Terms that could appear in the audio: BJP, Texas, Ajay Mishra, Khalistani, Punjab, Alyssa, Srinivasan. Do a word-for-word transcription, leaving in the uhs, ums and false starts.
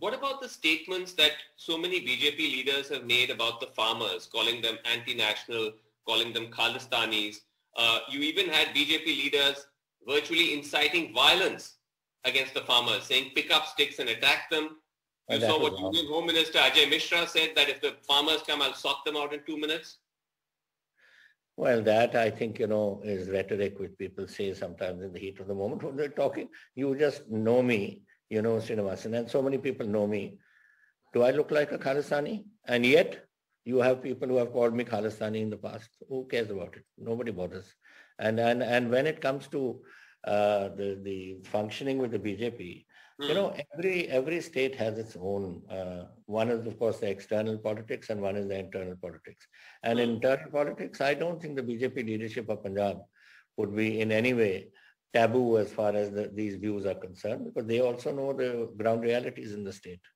What about the statements that so many B J P leaders have made about the farmers, calling them anti-national, calling them Khalistanis? Uh, you even had B J P leaders virtually inciting violence against the farmers, saying pick up sticks and attack them. You saw what Indian Home Minister Ajay Mishra said, that if the farmers come, I'll sort them out in two minutes. Well, that I think, you know, is rhetoric which people say sometimes in the heat of the moment when they're talking. You just know me, you know, Srinivasan, and so many people know me. Do I look like a Khalistani? And yet, you have people who have called me Khalistani in the past. Who cares about it? Nobody bothers. And and, and when it comes to uh, the, the functioning with the B J P, you know, every every state has its own. Uh, one is, of course, the external politics and one is the internal politics. And in internal politics, I don't think the B J P leadership of Punjab would be in any way taboo as far as the, these views are concerned, because they also know the ground realities in the state.